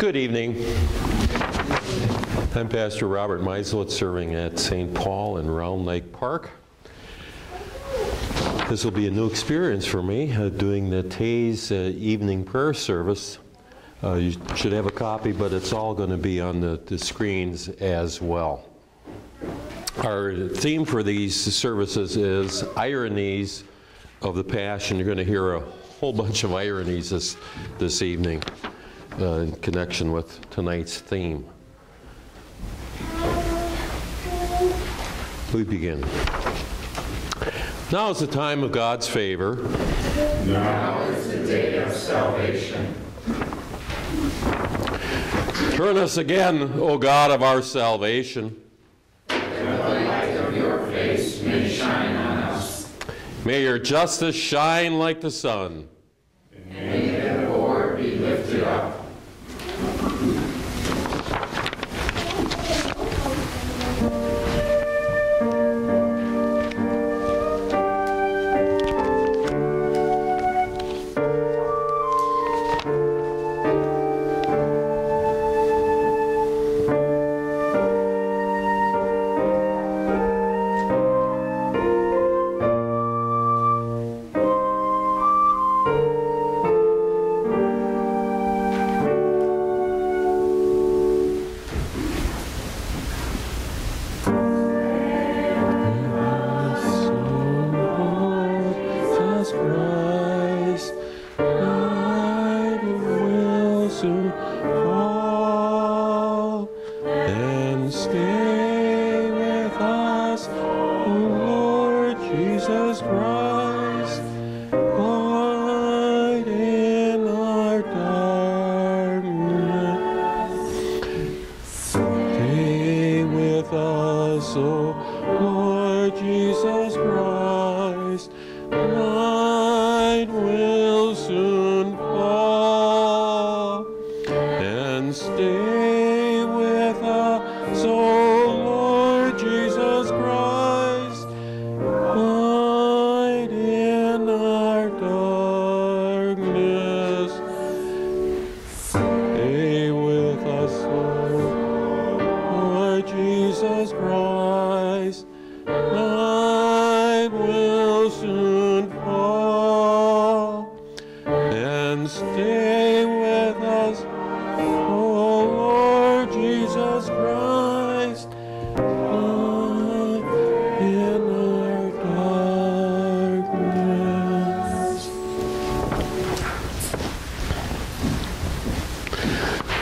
Good evening. I'm Pastor Robert Meiselwitz, serving at St. Paul in Round Lake Park. This will be a new experience for me, doing the Tays evening prayer service. You should have a copy, but it's all going to be on the screens as well. Our theme for these services is Ironies of the Passion. You're going to hear a whole bunch of ironies this evening in connection with tonight's theme. We begin. Now is the time of God's favor. Now is the day of salvation. Turn us again, O God of our salvation, that the light of your face may shine on us. May your justice shine like the sun. And may the poor be lifted up.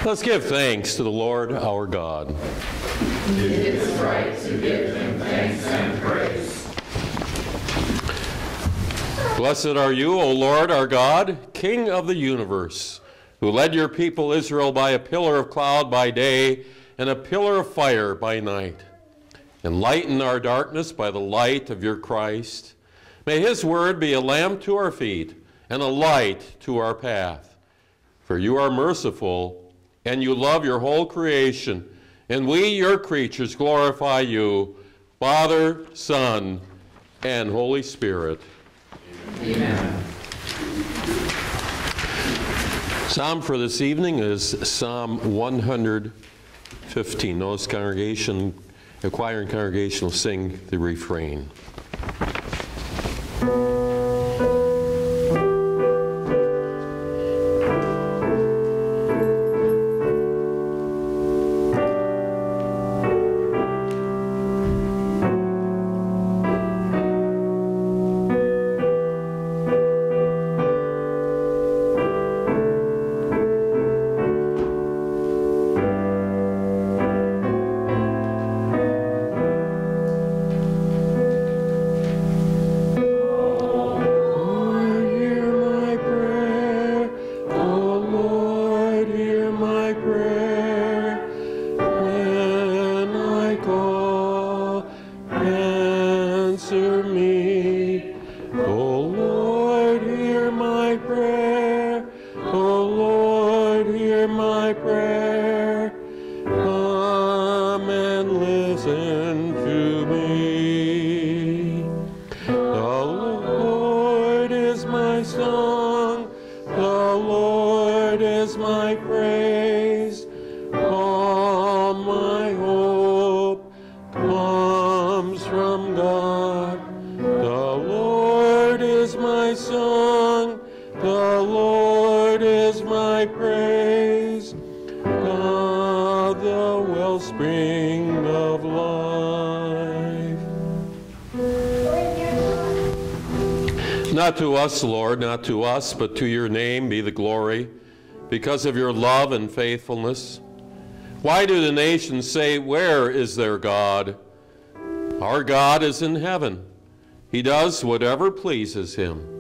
Let's give thanks to the Lord our God. It is right to give him thanks and praise. Blessed are you, O Lord our God, King of the universe, who led your people Israel by a pillar of cloud by day and a pillar of fire by night. Enlighten our darkness by the light of your Christ. May his word be a lamp to our feet and a light to our path. For you are merciful, and you love your whole creation, and we, your creatures, glorify you, Father, Son, and Holy Spirit. Amen. Psalm for this evening is Psalm 115. Notice the choir and congregation will sing the refrain. My praise. Lord is my praise, God the wellspring of life. Not to us, Lord, not to us, but to your name be the glory, because of your love and faithfulness. Why do the nations say, where is their God? Our God is in heaven. He does whatever pleases him.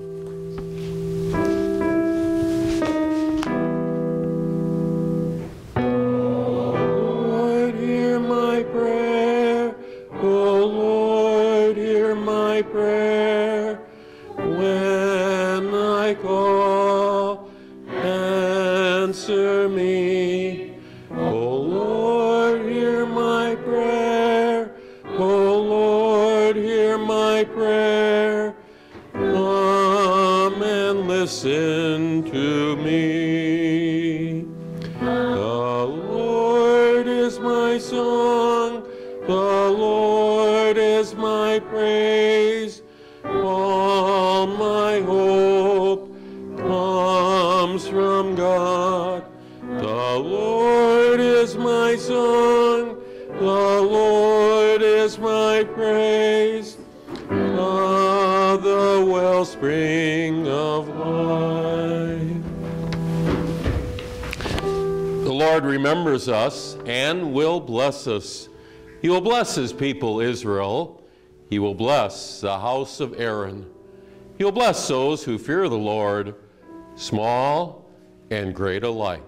Us and will bless us. He will bless his people Israel. He will bless the house of Aaron. He will bless those who fear the Lord, small and great alike.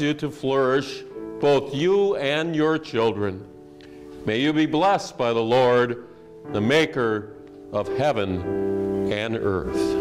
You to flourish, both you and your children. May you be blessed by the Lord, the maker of heaven and earth.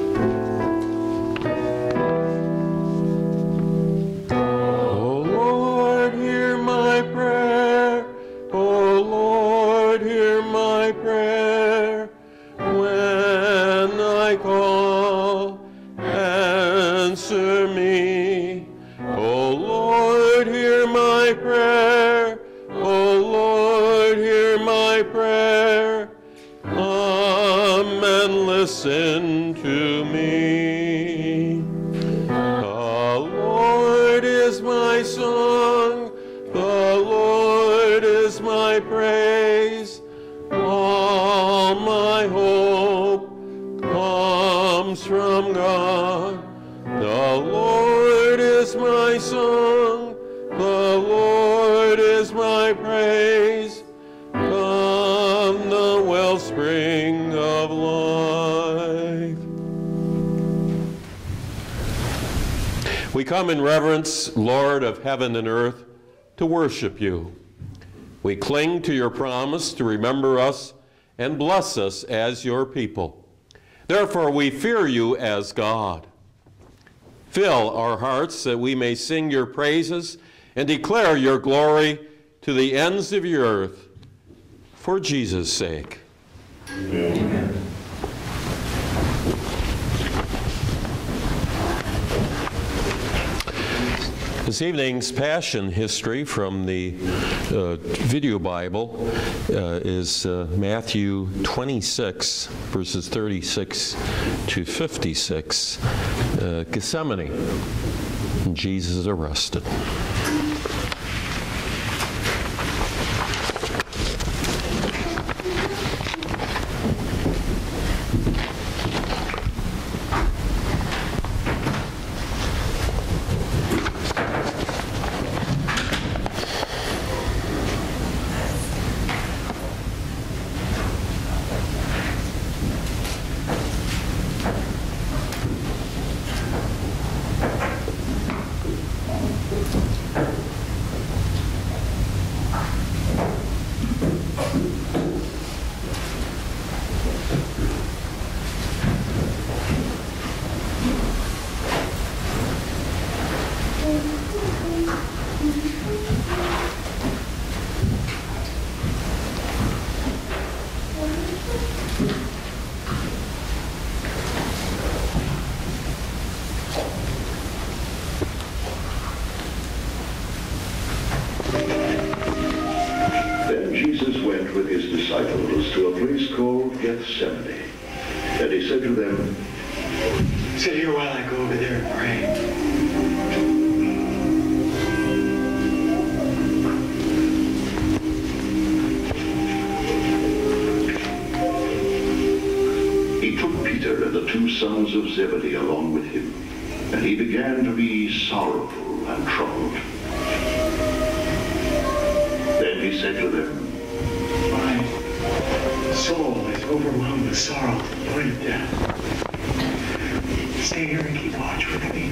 In reverence, Lord of heaven and earth, to worship you. We cling to your promise to remember us and bless us as your people. Therefore, we fear you as God. Fill our hearts that we may sing your praises and declare your glory to the ends of your earth, for Jesus' sake. Amen. This evening's Passion history from the Video Bible is Matthew 26, verses 36 to 56, Gethsemane, and Jesus is arrested. Gethsemane, and he said to them, "Sit here while I go over there and pray." And the two sons of Zebedee along with him, and he began to be sorrowful and troubled. Then he said to them, "My soul is overwhelmed with sorrow to the point of death. Stay here and keep watch with me."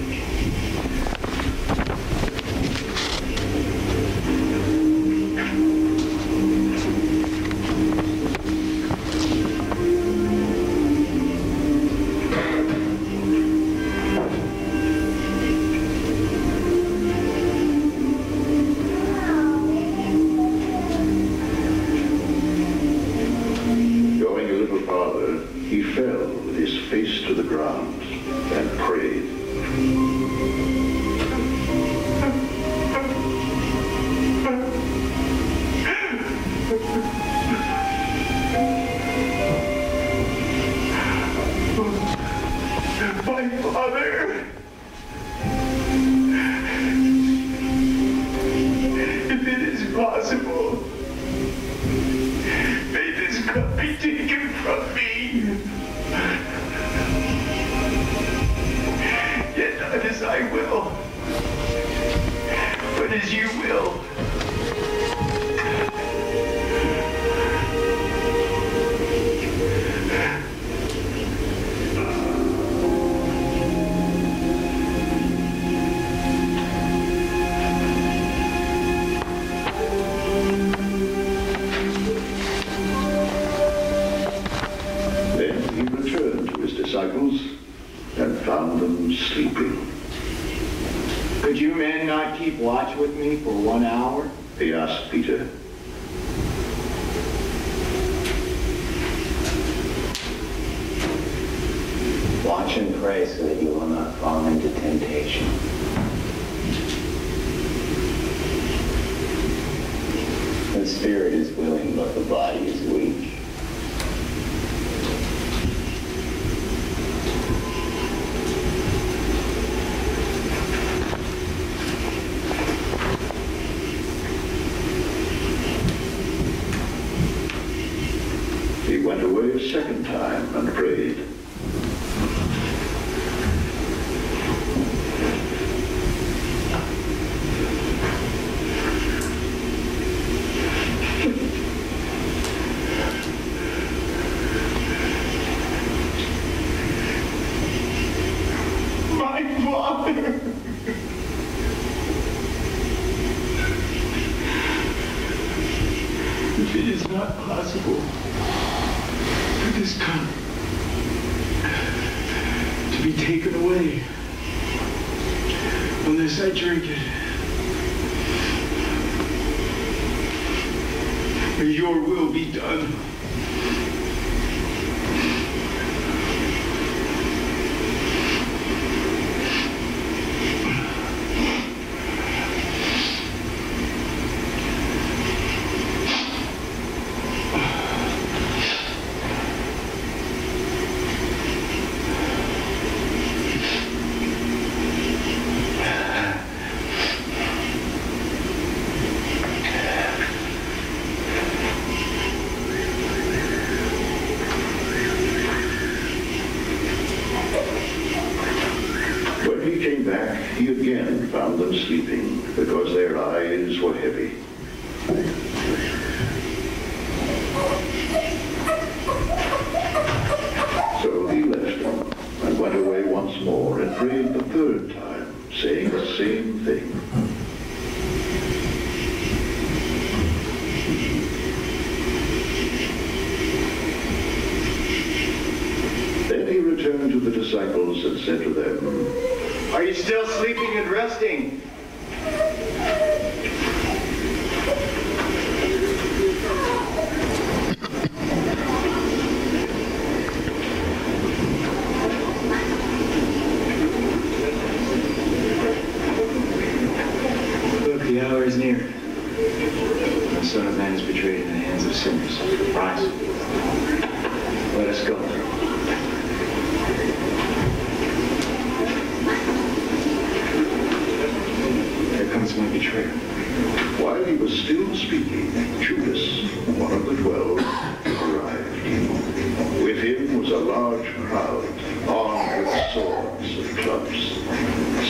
clubs,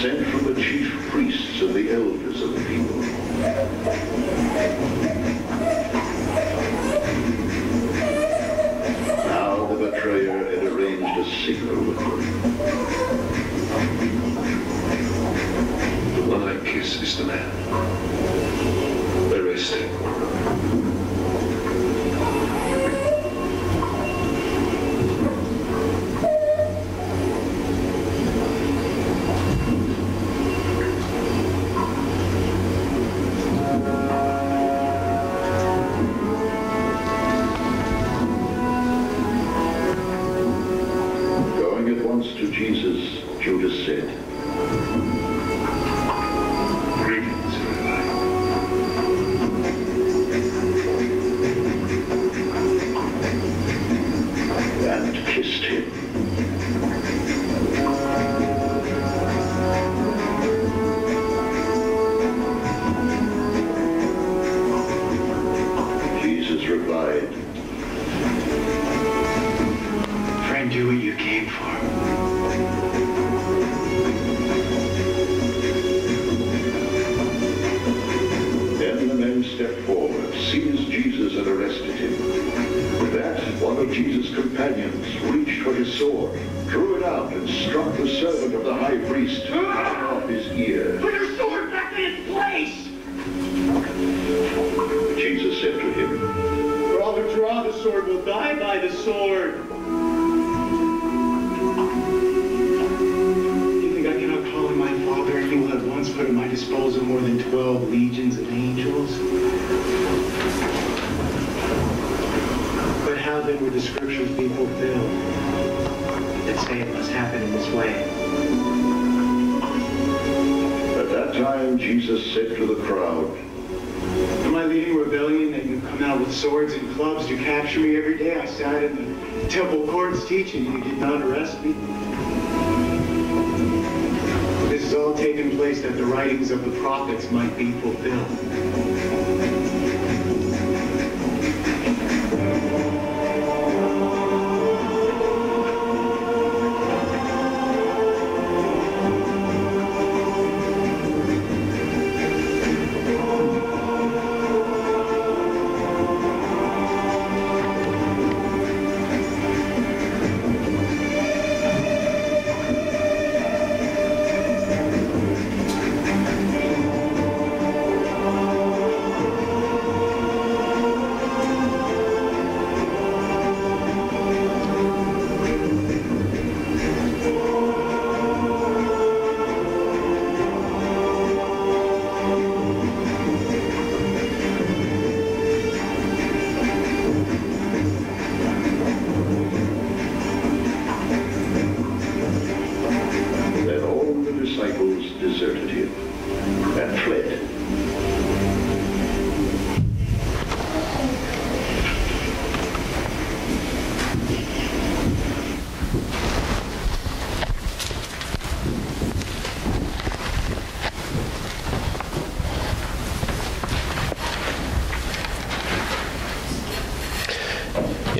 sent from the chief priests and the elders of the people. Now the betrayer had arranged a signal with them. The one I kiss is the man. The rest.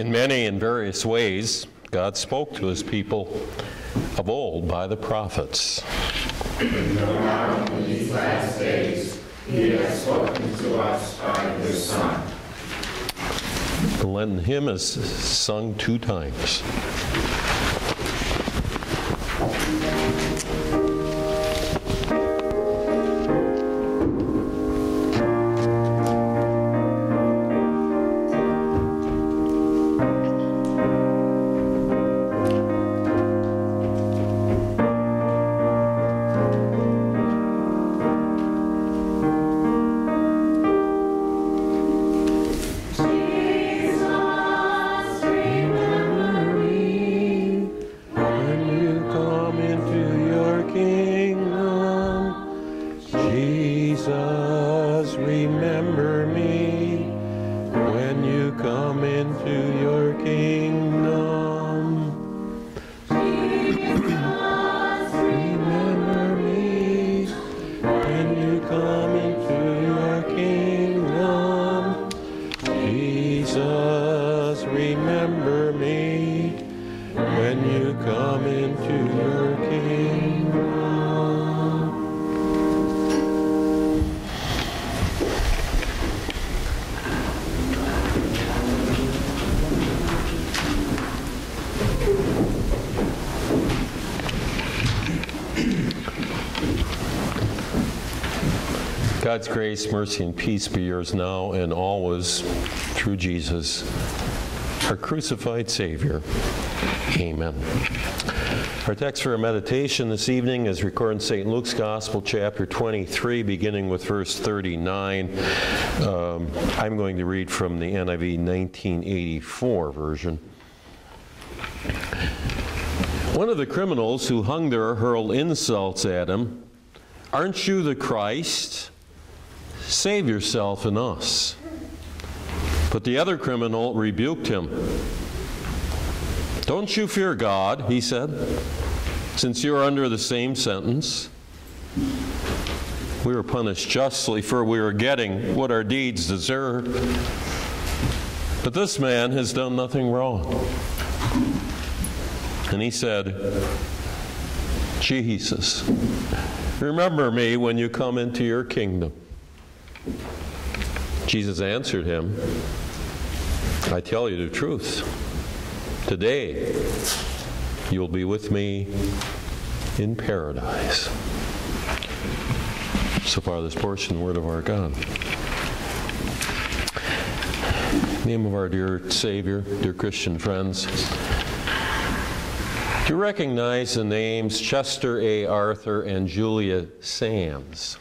Many and various ways, God spoke to his people of old by the prophets. No doubt in these last days, he has spoken to us by his Son. The Lenten hymn is sung 2 times. Remember me when you come into your kingdom. God's grace, mercy, and peace be yours now and always through Jesus, our crucified Savior. Amen. Our text for our meditation this evening is recorded in St. Luke's Gospel, chapter 23, beginning with verse 39. I'm going to read from the NIV 1984 version. One of the criminals who hung there hurled insults at him. "Aren't you the Christ? Save yourself and us." But the other criminal rebuked him. "Don't you fear God," he said, "since you are under the same sentence? We were punished justly, for we were getting what our deeds deserved. But this man has done nothing wrong." And he said, "Jesus, remember me when you come into your kingdom." Jesus answered him, "I tell you the truth. Today, you'll be with me in paradise." So far this portion, the word of our God. In the name of our dear Savior, dear Christian friends, do you recognize the names Chester A. Arthur and Julia Sands?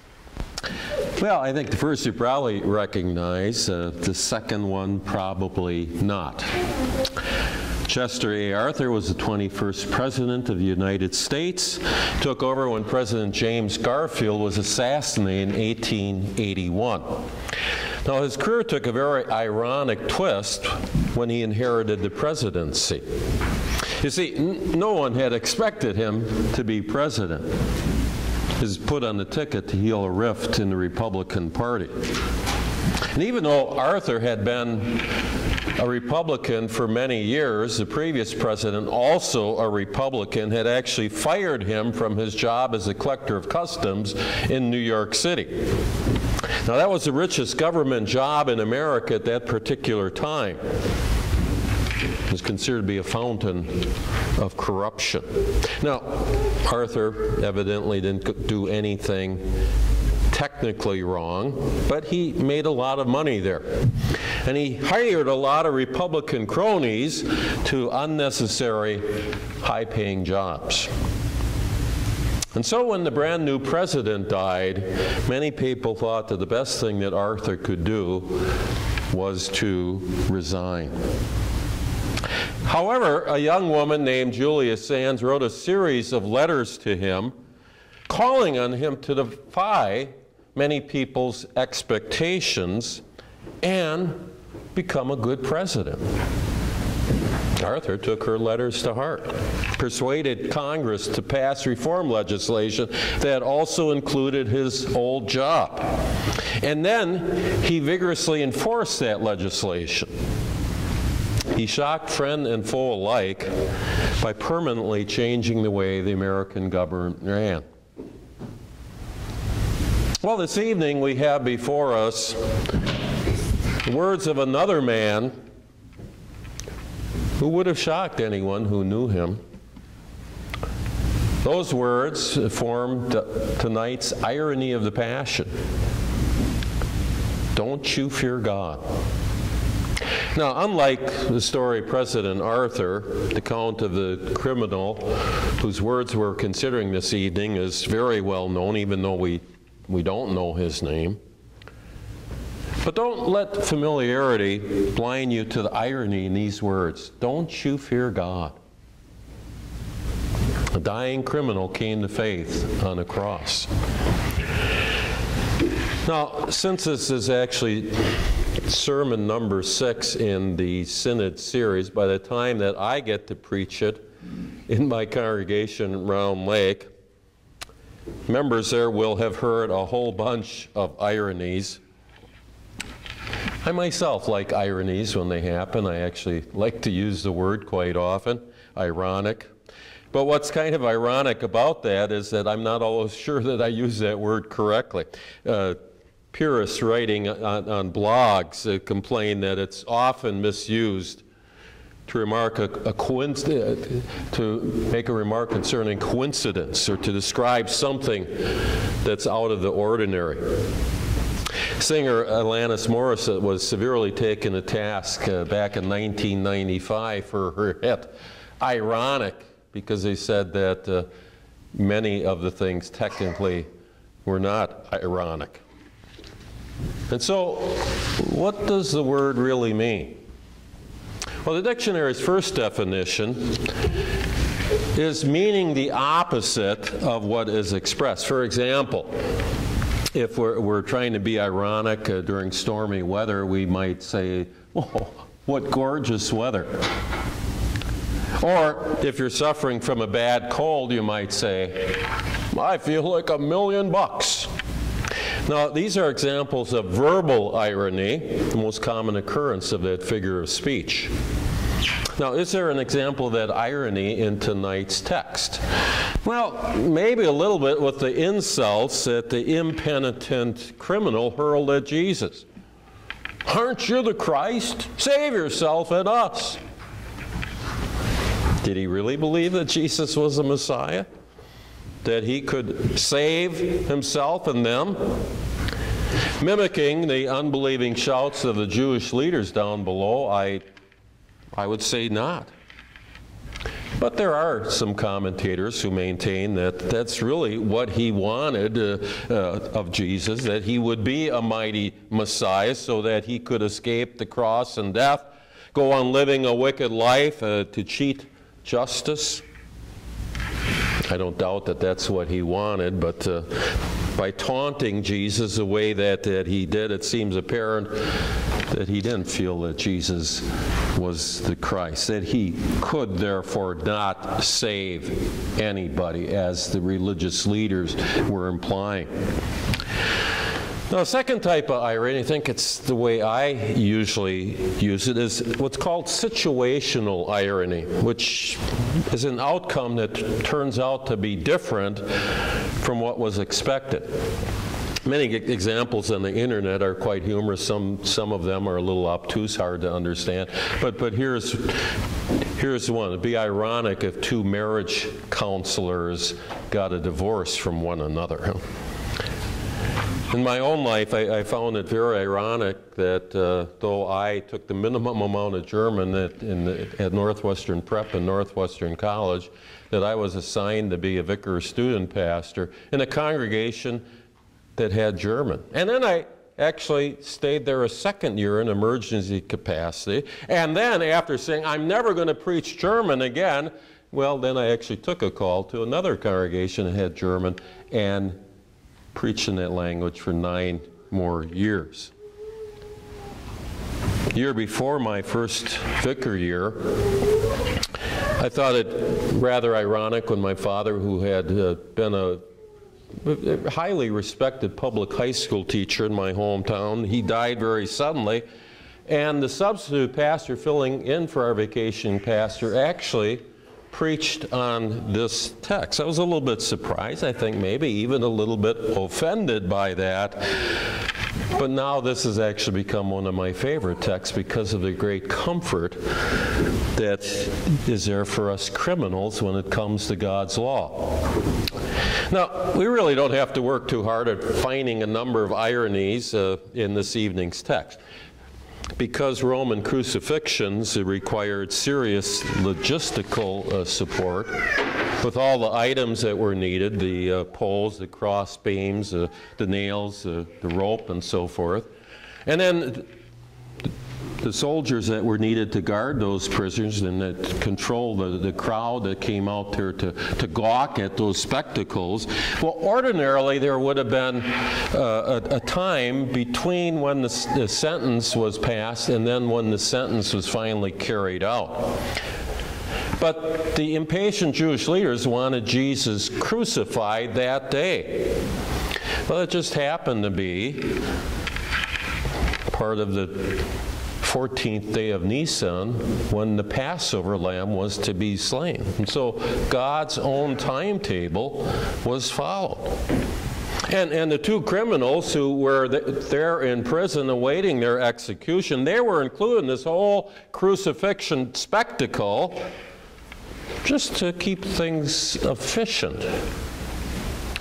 Well, I think the first you probably recognize, the second one probably not. Chester A. Arthur was the 21st President of the United States, took over when President James Garfield was assassinated in 1881. Now, his career took a very ironic twist when he inherited the presidency. You see, no one had expected him to be president. He was put on the ticket to heal a rift in the Republican Party. And even though Arthur had been a Republican for many years, the previous president, also a Republican, had actually fired him from his job as a collector of customs in New York City. Now, that was the richest government job in America at that particular time. It was considered to be a fountain of corruption. Now, Arthur evidently didn't do anything technically wrong, but he made a lot of money there. And he hired a lot of Republican cronies to unnecessary high-paying jobs. And so when the brand new president died, many people thought that the best thing that Arthur could do was to resign. However, a young woman named Julia Sands wrote a series of letters to him, calling on him to defy many people's expectations and become a good president. Arthur took her letters to heart, persuaded Congress to pass reform legislation that also included his old job. And then he vigorously enforced that legislation. He shocked friend and foe alike by permanently changing the way the American government ran. Well, this evening we have before us the words of another man who would have shocked anyone who knew him. Those words form tonight's irony of the Passion. "Don't you fear God." Now, unlike the story President Arthur, the account of the criminal whose words we're considering this evening is very well known, even though we don't know his name. But don't let familiarity blind you to the irony in these words. Don't you fear God? A dying criminal came to faith on a cross. Now, since this is actually sermon number 6 in the Synod series, by the time that I get to preach it in my congregation in Round Lake, members there will have heard a whole bunch of ironies. I myself like ironies when they happen. I actually like to use the word quite often, ironic. But what's kind of ironic about that is that I'm not always sure that I use that word correctly. Purists writing on blogs complain that it's often misused to remark to make a remark concerning coincidence or to describe something that's out of the ordinary. Singer Alanis Morissette was severely taken to task back in 1995 for her hit Ironic, because they said that many of the things technically were not ironic. And so, what does the word really mean? Well, the dictionary's first definition is meaning the opposite of what is expressed. For example, if we're trying to be ironic during stormy weather, we might say, "Oh, what gorgeous weather." Or if you're suffering from a bad cold, you might say, "I feel like $1,000,000." Now, these are examples of verbal irony, the most common occurrence of that figure of speech. Now, is there an example of that irony in tonight's text? Well, maybe a little bit with the insults that the impenitent criminal hurled at Jesus. "Aren't you the Christ? Save yourself and us." Did he really believe that Jesus was the Messiah? That he could save himself and them? Mimicking the unbelieving shouts of the Jewish leaders down below, I would say not. But there are some commentators who maintain that that's really what he wanted of Jesus, that he would be a mighty Messiah so that he could escape the cross and death, go on living a wicked life to cheat justice. I don't doubt that that's what he wanted, but by taunting Jesus the way that he did, it seems apparent that he didn't feel that Jesus was the Christ, that he could therefore not save anybody, as the religious leaders were implying. Now, the second type of irony, I think it's the way I usually use it, is what's called situational irony, which is an outcome that turns out to be different from what was expected. Many examples on the internet are quite humorous. Some of them are a little obtuse, hard to understand. But here's one. It'd be ironic if two marriage counselors got a divorce from one another. In my own life, I found it very ironic that though I took the minimum amount of German at Northwestern Prep and Northwestern College, that I was assigned to be a vicar student pastor in a congregation that had German. And then I actually stayed there a second year in emergency capacity. And then after saying, "I'm never going to preach German again," well, then I actually took a call to another congregation that had German and preached in that language for 9 more years. The year before my first vicar year, I thought it rather ironic when my father, who had been a highly respected public high school teacher in my hometown, he died very suddenly, and the substitute pastor filling in for our vacationing pastor actually preached on this text. I was a little bit surprised, I think maybe even a little bit offended by that. But now this has actually become one of my favorite texts because of the great comfort that is there for us criminals when it comes to God's law. Now, we really don't have to work too hard at finding a number of ironies in this evening's text. Because Roman crucifixions required serious logistical support, with all the items that were needed, the poles, the cross beams, the nails, the rope, and so forth. And then the soldiers that were needed to guard those prisoners and that control the crowd that came out there to gawk at those spectacles. Well, ordinarily there would have been a time between when the sentence was passed and then when the sentence was finally carried out. But the impatient Jewish leaders wanted Jesus crucified that day. Well, it just happened to be part of the 14th day of Nisan, when the Passover lamb was to be slain. And so God's own timetable was followed. And the two criminals who were there in prison awaiting their execution, they were included in this whole crucifixion spectacle just to keep things efficient.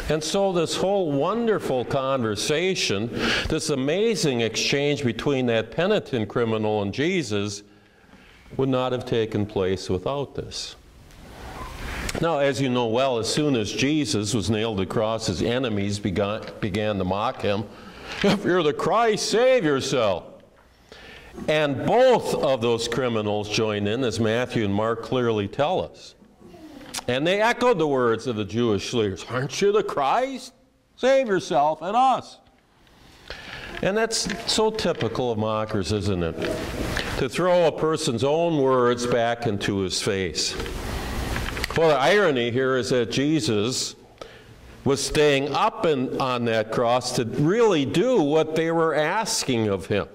And so this whole wonderful conversation, this amazing exchange between that penitent criminal and Jesus, would not have taken place without this. Now, as you know well, as soon as Jesus was nailed to the cross, his enemies began to mock him. If you're the Christ, save yourself. And both of those criminals joined in, as Matthew and Mark clearly tell us. And they echoed the words of the Jewish leaders, "Aren't you the Christ? Save yourself and us." And that's so typical of mockers, isn't it? To throw a person's own words back into his face. Well, the irony here is that Jesus was staying up on that cross to really do what they were asking of him.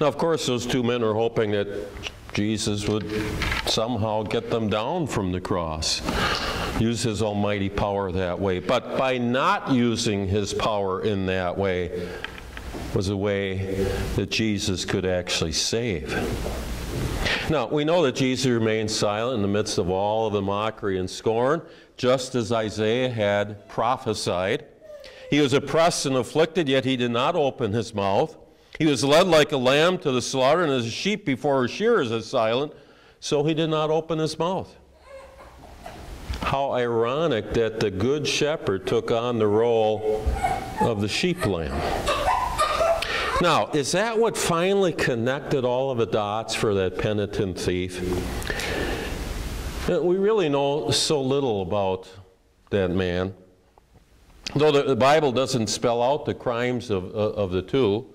Now, of course, those two men were hoping that Jesus would somehow get them down from the cross, use his almighty power that way. But by not using his power in that way was a way that Jesus could actually save. Now, we know that Jesus remained silent in the midst of all of the mockery and scorn, just as Isaiah had prophesied. He was oppressed and afflicted, yet he did not open his mouth. He was led like a lamb to the slaughter, and as a sheep before her shearers is silent, so he did not open his mouth. How ironic that the good shepherd took on the role of the sheep lamb. Now, is that what finally connected all of the dots for that penitent thief? We really know so little about that man. Though the Bible doesn't spell out the crimes of the two,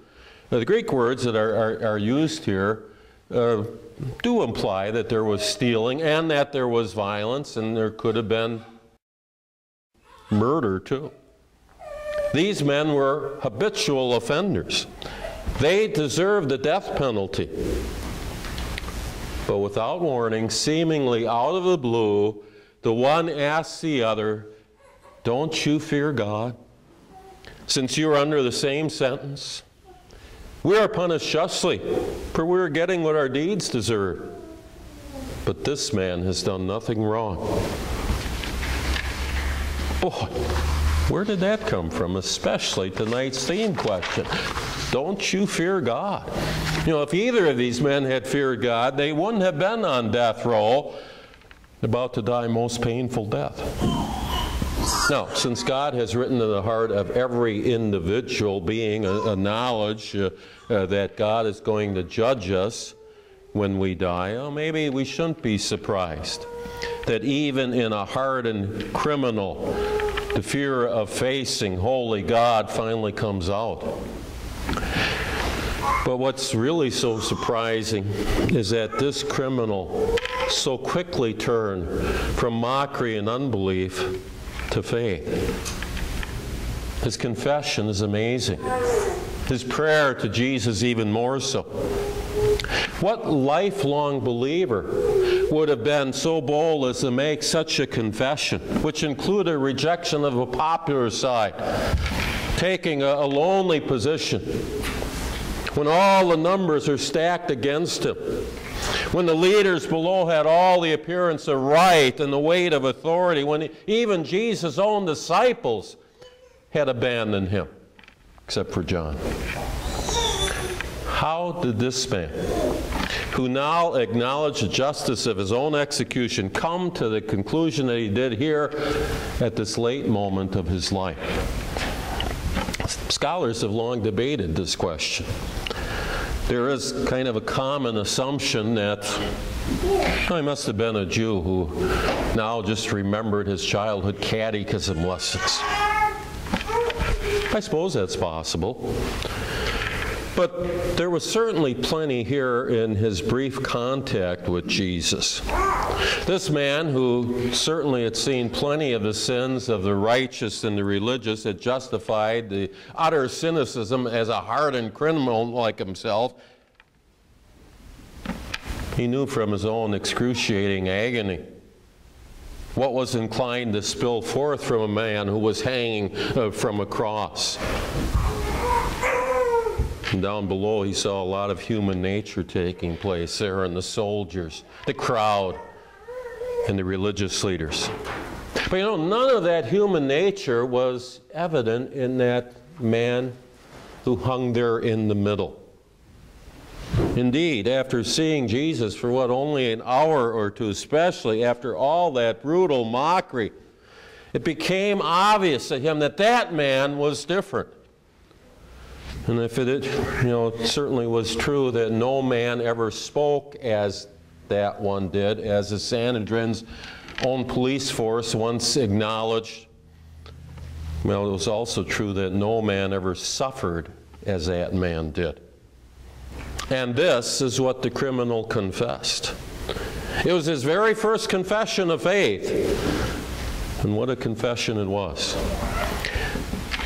the Greek words that are used here do imply that there was stealing and that there was violence, and there could have been murder too. These men were habitual offenders. They deserved the death penalty. But without warning, seemingly out of the blue, the one asks the other, "Don't you fear God, since you are under the same sentence? We are punished justly, for we are getting what our deeds deserve. But this man has done nothing wrong." Boy. Where did that come from, especially tonight's theme question? Don't you fear God? You know, if either of these men had feared God, they wouldn't have been on death row, about to die most painful death. Now, since God has written in the heart of every individual being a knowledge that God is going to judge us when we die, well, maybe we shouldn't be surprised that even in a hardened criminal, the fear of facing holy God finally comes out. But what's really so surprising is that this criminal so quickly turned from mockery and unbelief to faith. His confession is amazing. His prayer to Jesus even more so. What lifelong believer would have been so bold as to make such a confession, which included a rejection of a popular side, taking a lonely position, when all the numbers are stacked against him, when the leaders below had all the appearance of right and the weight of authority, when even Jesus' own disciples had abandoned him, except for John. How did this man, who now acknowledged the justice of his own execution, come to the conclusion that he did here at this late moment of his life? Scholars have long debated this question. There is kind of a common assumption that, oh, he must have been a Jew who now just remembered his childhood catechism lessons. I suppose that's possible. But there was certainly plenty here in his brief contact with Jesus. This man, who certainly had seen plenty of the sins of the righteous and the religious that justified the utter cynicism as a hardened criminal like himself, he knew from his own excruciating agony what was inclined to spill forth from a man who was hanging from a cross. And down below, he saw a lot of human nature taking place there, and the soldiers, the crowd, and the religious leaders. But you know, none of that human nature was evident in that man who hung there in the middle. Indeed, after seeing Jesus for what, only an hour or two, especially after all that brutal mockery, it became obvious to him that that man was different. And if it, you know, it certainly was true that no man ever spoke as that one did, as the Sanhedrin's own police force once acknowledged. Well, it was also true that no man ever suffered as that man did. And this is what the criminal confessed. It was his very first confession of faith. And what a confession it was.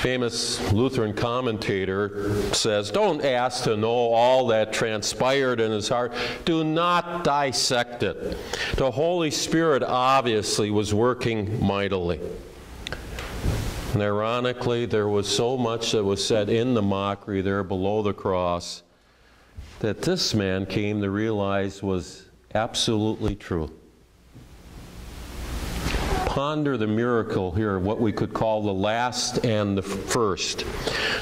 Famous Lutheran commentator says, don't ask to know all that transpired in his heart. Do not dissect it. The Holy Spirit obviously was working mightily. And ironically, there was so much that was said in the mockery there below the cross that this man came to realize was absolutely true. Ponder the miracle here, what we could call the last and the first.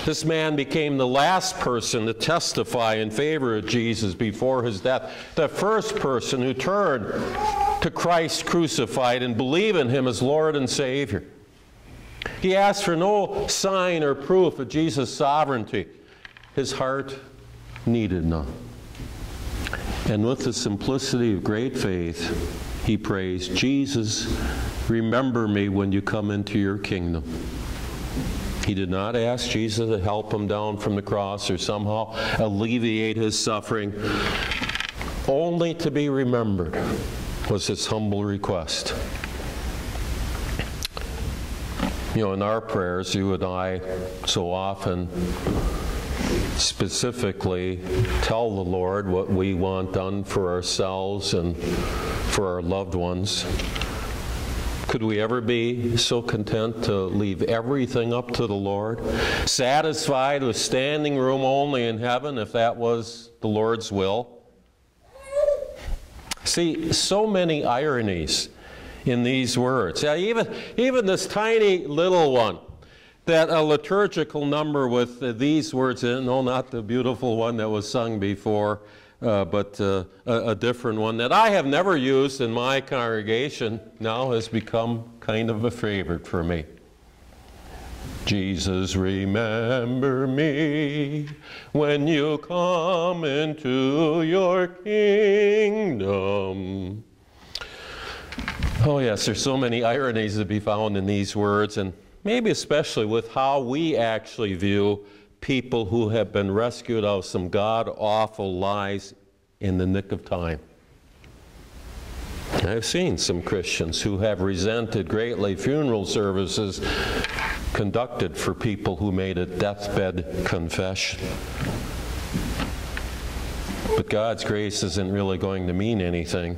This man became the last person to testify in favor of Jesus before his death, the first person who turned to Christ crucified and believed in him as Lord and Savior. He asked for no sign or proof of Jesus' sovereignty. His heart needed none. And with the simplicity of great faith, he prays, Jesus, remember me when you come into your kingdom. He did not ask Jesus to help him down from the cross or somehow alleviate his suffering. Only to be remembered was his humble request. You know, in our prayers, you and I so often specifically tell the Lord what we want done for ourselves and for our loved ones. Could we ever be so content to leave everything up to the Lord, satisfied with standing room only in heaven if that was the Lord's will? See, so many ironies in these words. Yeah, even this tiny little one, that a liturgical number with these words in, no, not the beautiful one that was sung before, but a different one that I have never used in my congregation, now has become kind of a favorite for me. Jesus, remember me when you come into your kingdom. Oh yes, there's so many ironies to be found in these words, and maybe especially with how we actually view people who have been rescued out of some god-awful lies in the nick of time. I've seen some Christians who have resented greatly funeral services conducted for people who made a deathbed confession. But God's grace isn't really going to mean anything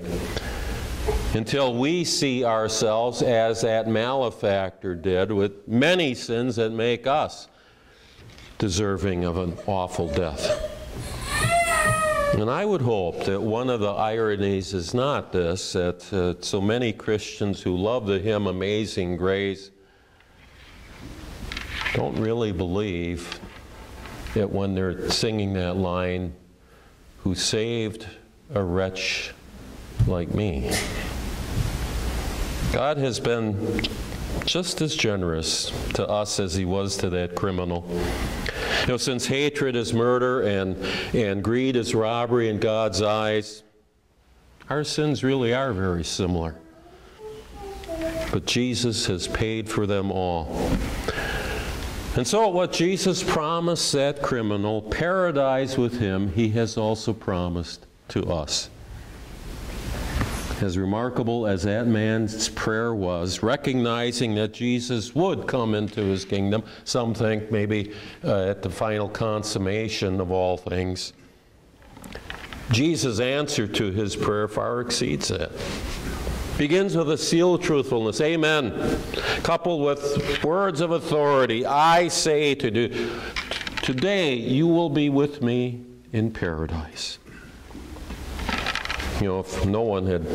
until we see ourselves as that malefactor did, with many sins that make us deserving of an awful death. And I would hope that one of the ironies is not this, that so many Christians who love the hymn Amazing Grace don't really believe that when they're singing that line, who saved a wretch like me. God has been just as generous to us as he was to that criminal. You know, since hatred is murder and greed is robbery in God's eyes, our sins really are very similar. But Jesus has paid for them all. And so what Jesus promised that criminal, paradise with him, he has also promised to us. As remarkable as that man's prayer was, recognizing that Jesus would come into his kingdom, some think maybe at the final consummation of all things, Jesus' answer to his prayer far exceeds that. Begins with a seal of truthfulness, amen, coupled with words of authority, I say to you, today you will be with me in paradise. You know, if no one had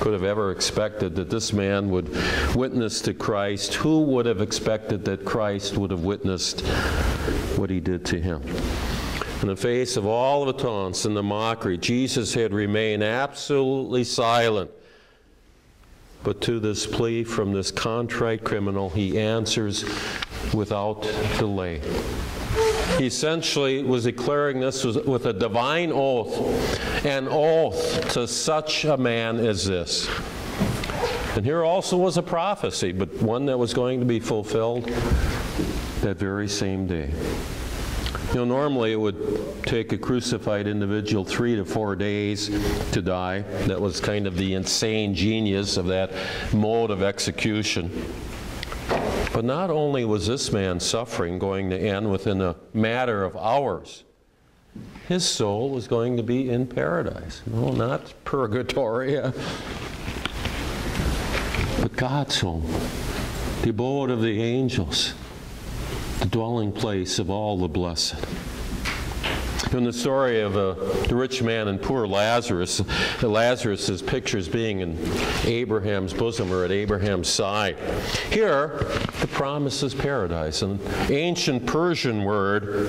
could have ever expected that this man would witness to Christ? Who would have expected that Christ would have witnessed what he did to him? In the face of all the taunts and the mockery, Jesus had remained absolutely silent. But to this plea from this contrite criminal, he answers without delay. He essentially was declaring this with a divine oath, an oath to such a man as this. And here also was a prophecy, but one that was going to be fulfilled that very same day. You know, normally it would take a crucified individual 3 to 4 days to die. That was kind of the insane genius of that mode of execution. But not only was this man's suffering going to end within a matter of hours, his soul was going to be in paradise. No, not purgatory, but God's home, the abode of the angels, the dwelling place of all the blessed. In the story of the rich man and poor Lazarus, Lazarus' picture is being in Abraham's bosom or at Abraham's side. Here, the promise is paradise, an ancient Persian word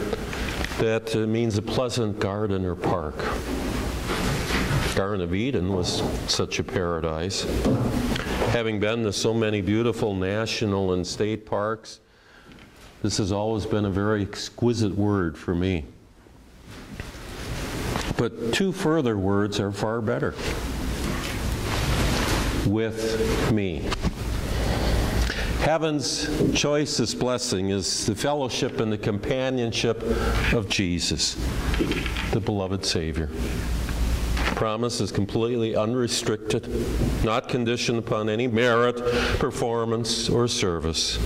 that means a pleasant garden or park. The Garden of Eden was such a paradise. Having been to so many beautiful national and state parks, this has always been a very exquisite word for me. But two further words are far better. With me. Heaven's choicest blessing is the fellowship and the companionship of Jesus, the beloved Savior. The promise is completely unrestricted, not conditioned upon any merit, performance, or service.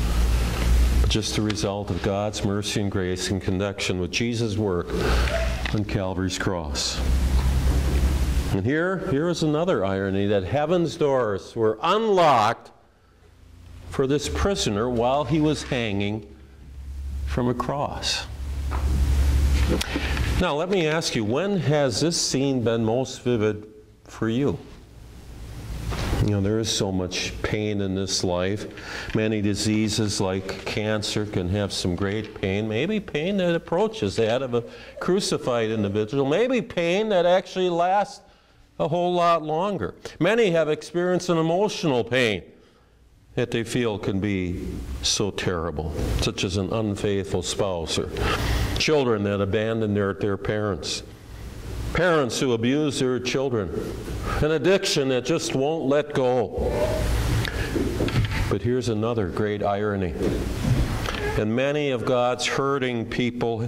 Just the result of God's mercy and grace in connection with Jesus' work on Calvary's cross. And here is another irony, that heaven's doors were unlocked for this prisoner while he was hanging from a cross. Now, let me ask you, when has this scene been most vivid for you? You know, there is so much pain in this life. Many diseases like cancer can have some great pain, maybe pain that approaches that of a crucified individual, maybe pain that actually lasts a whole lot longer. Many have experienced an emotional pain that they feel can be so terrible, such as an unfaithful spouse or children that abandon their parents. Parents who abuse their children, an addiction that just won't let go. But here's another great irony. And many of God's hurting people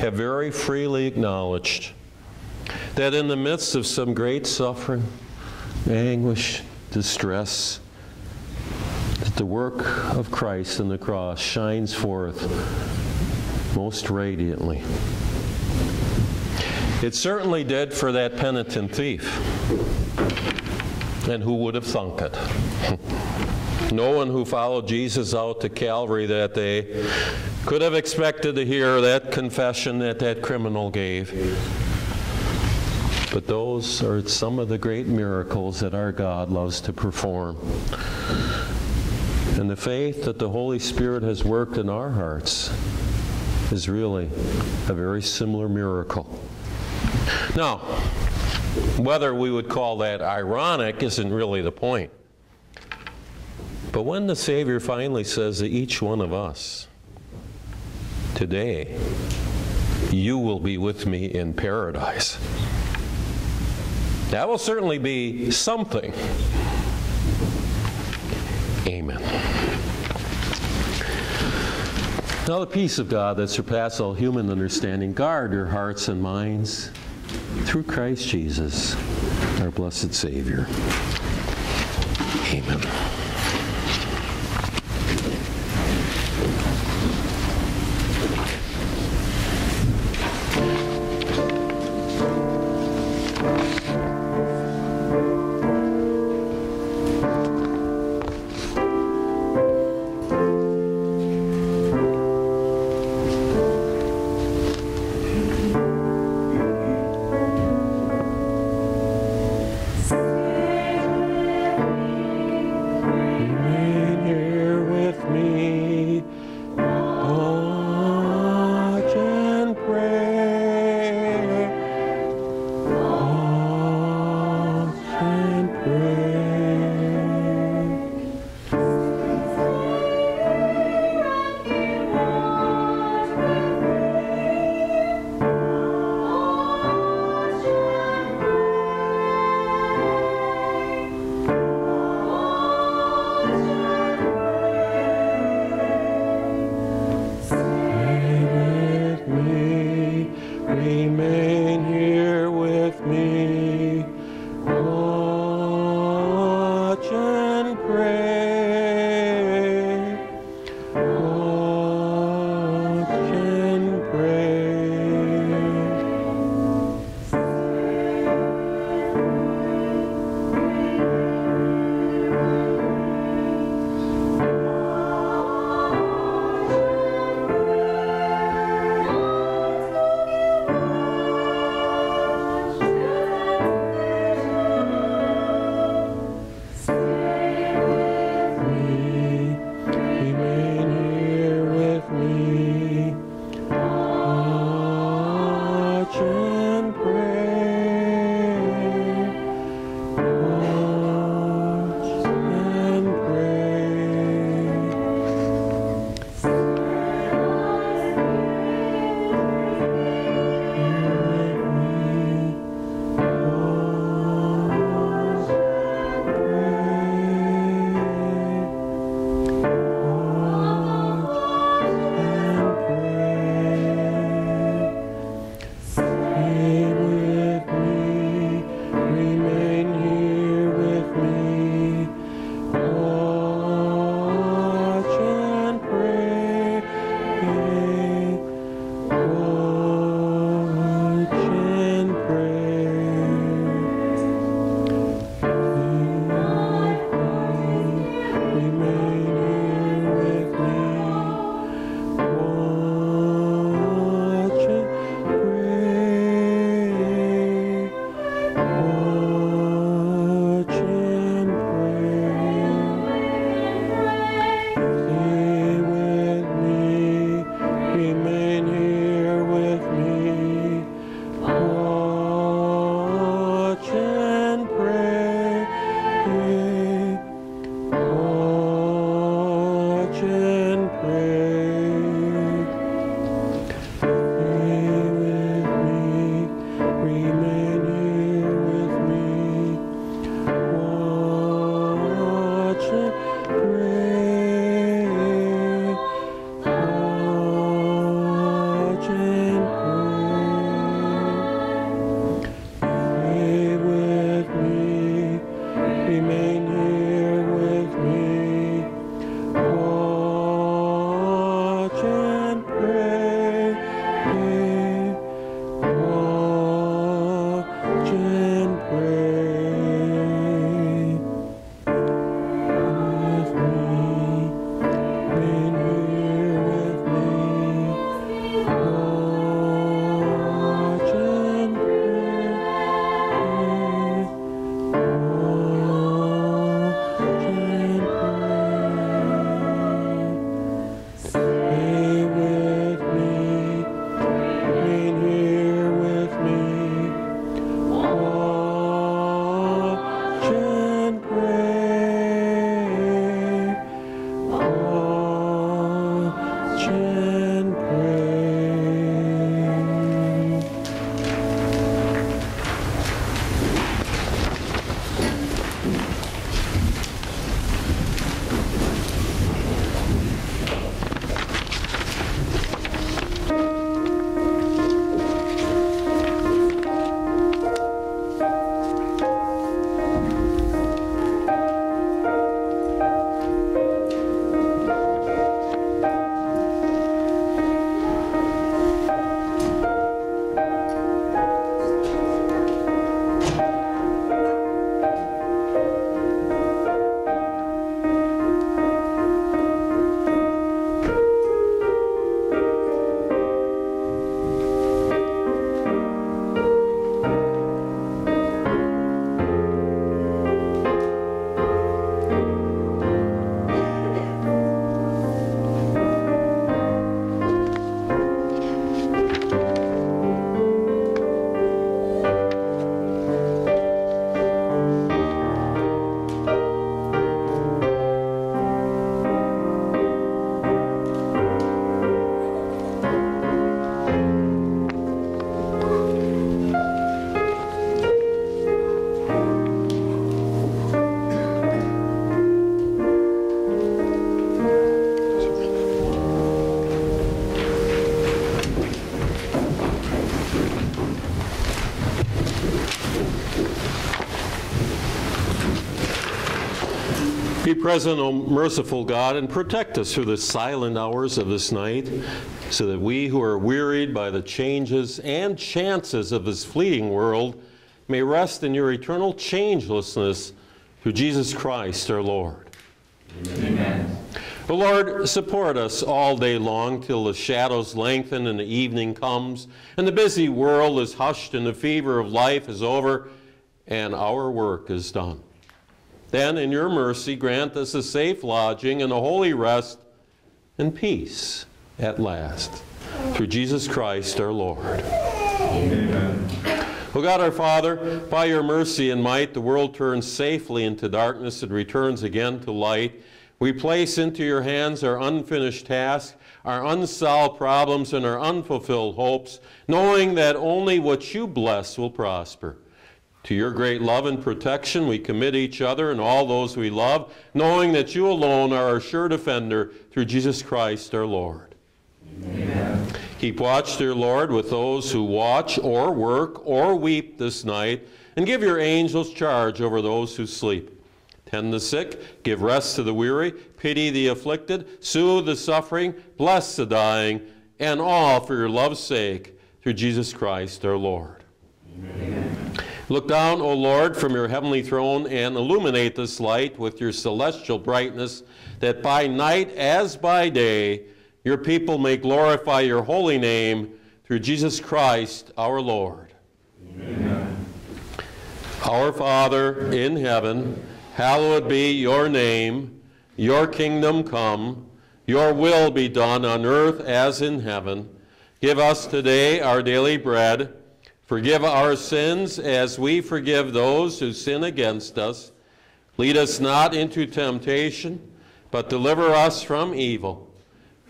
have very freely acknowledged that in the midst of some great suffering, anguish, distress, that the work of Christ on the cross shines forth most radiantly. It certainly did for that penitent thief. And who would have thunk it? No one who followed Jesus out to Calvary that day could have expected to hear that confession that that criminal gave. But those are some of the great miracles that our God loves to perform. And the faith that the Holy Spirit has worked in our hearts is really a very similar miracle. Now, whether we would call that ironic isn't really the point. But when the Savior finally says to each one of us, today, you will be with me in paradise, that will certainly be something. Amen. Now the peace of God that surpasses all human understanding, guard your hearts and minds through Christ Jesus, our blessed Savior. Amen. present, O merciful God, and protect us through the silent hours of this night, so that we who are wearied by the changes and chances of this fleeting world may rest in your eternal changelessness through Jesus Christ our Lord. Amen. O Lord, support us all day long till the shadows lengthen and the evening comes, and the busy world is hushed and the fever of life is over, and our work is done. Then, in your mercy, grant us a safe lodging and a holy rest and peace at last, through Jesus Christ our Lord. Amen. O God our Father, by your mercy and might, the world turns safely into darkness and returns again to light. We place into your hands our unfinished task, our unsolved problems, and our unfulfilled hopes, knowing that only what you bless will prosper. To your great love and protection, we commit each other and all those we love, knowing that you alone are our sure defender through Jesus Christ our Lord. Amen. Keep watch, dear Lord, with those who watch or work or weep this night, and give your angels charge over those who sleep. Tend the sick, give rest to the weary, pity the afflicted, soothe the suffering, bless the dying, and all for your love's sake, through Jesus Christ our Lord. Amen. Look down, O Lord, from your heavenly throne and illuminate this light with your celestial brightness, that by night as by day your people may glorify your holy name through Jesus Christ our Lord. Amen. Our Father in heaven, hallowed be your name. Your kingdom come. Your will be done on earth as in heaven. Give us today our daily bread. Forgive our sins as we forgive those who sin against us. Lead us not into temptation, but deliver us from evil.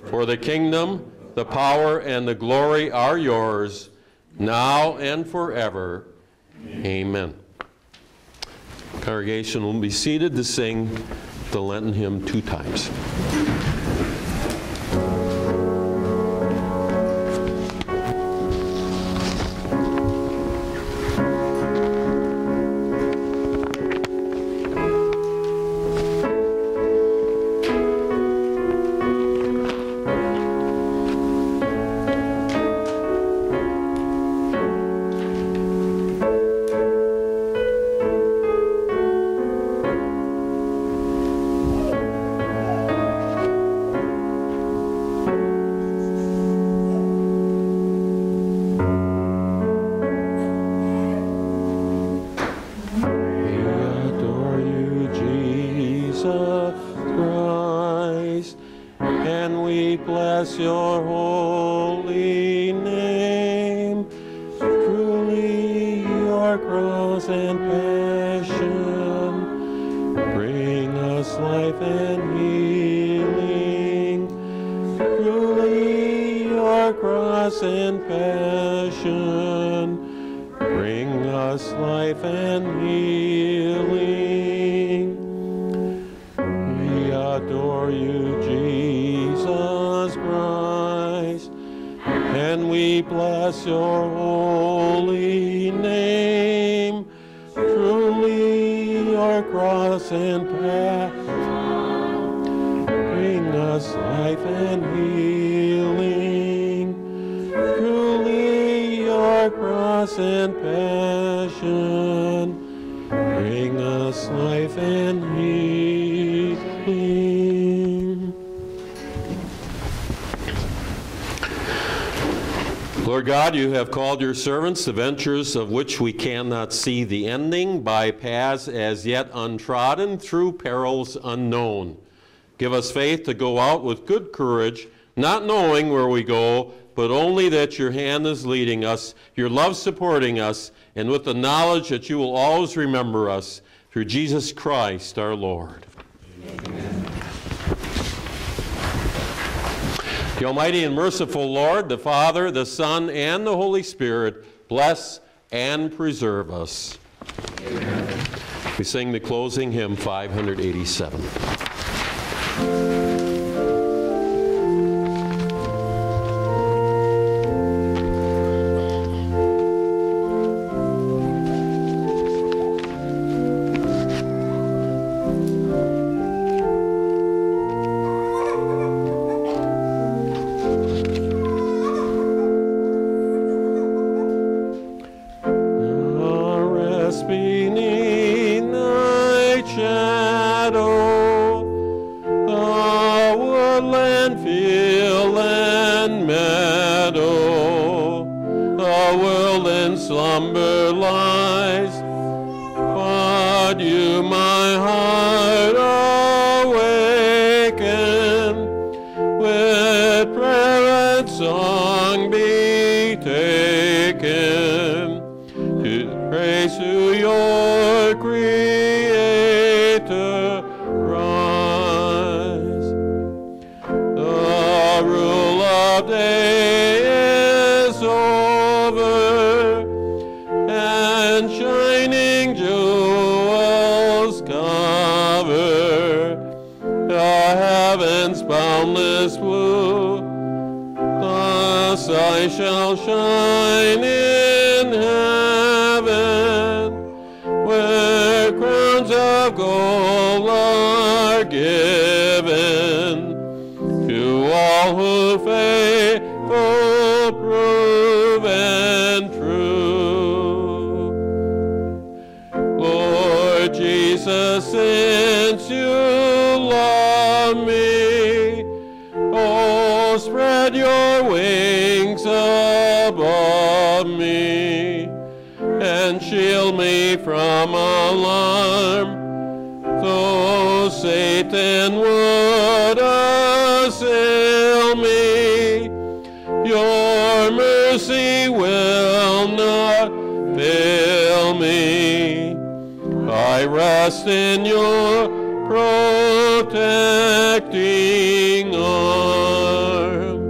For the kingdom, the power, and the glory are yours, now and forever. Amen. Congregation will be seated to sing the Lenten hymn 2 times. You have called your servants, the ventures of which we cannot see the ending, by paths as yet untrodden, through perils unknown. Give us faith to go out with good courage, not knowing where we go, but only that your hand is leading us, your love supporting us, and with the knowledge that you will always remember us, through Jesus Christ our Lord. The Almighty and merciful Lord, the Father, the Son, and the Holy Spirit, bless and preserve us. Amen. We sing the closing hymn 587. land, field, and meadow, the world in slumber lies, but you, my heart, awaken, with prayer and song be taken, to praise to your Creator. Day is over, and shining jewels cover the heaven's boundless blue. Thus I shall shine in heaven, where crowns of gold are given to all who faithful, prove, and true. Lord Jesus, since you love me, oh, spread your wings above me, and shield me from alarm, though Satan would assail me. Your mercy will not fail me. I rest in your protecting arm.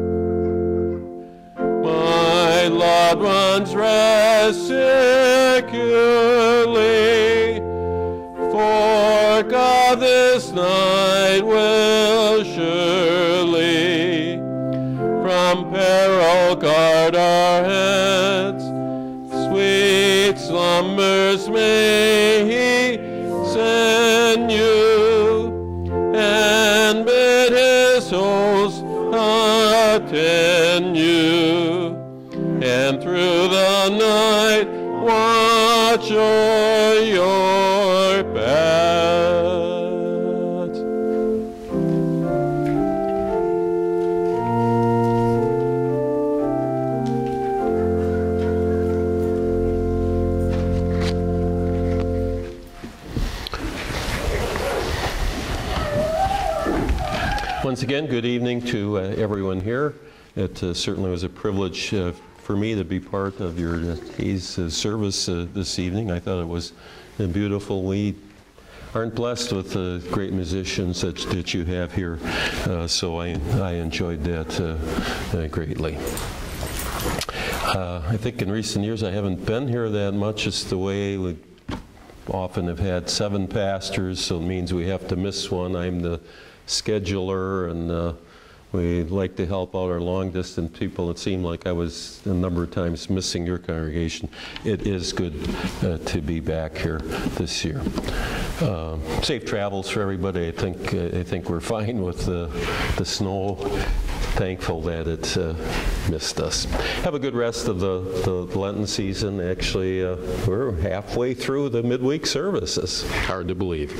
My loved ones rest securely, for God this night will surely from peril guard our heads. Sweet slumbers may he send you, and bid his host attend you, and through the night watch o'er your path. Once again, good evening to everyone here. It certainly was a privilege for me to be part of your day's service this evening. I thought it was beautiful. We aren't blessed with the great musicians that you have here, so I enjoyed that greatly. I think in recent years I haven't been here that much. It's the way we often have had 7 pastors, so it means we have to miss one. I'm the scheduler, and we like to help out our long-distance people. It seemed like I was a number of times missing your congregation. It is good to be back here this year. Safe travels for everybody. I think we're fine with the snow. Thankful that it missed us. Have a good rest of the Lenten season. Actually, we're halfway through the midweek services. Hard to believe.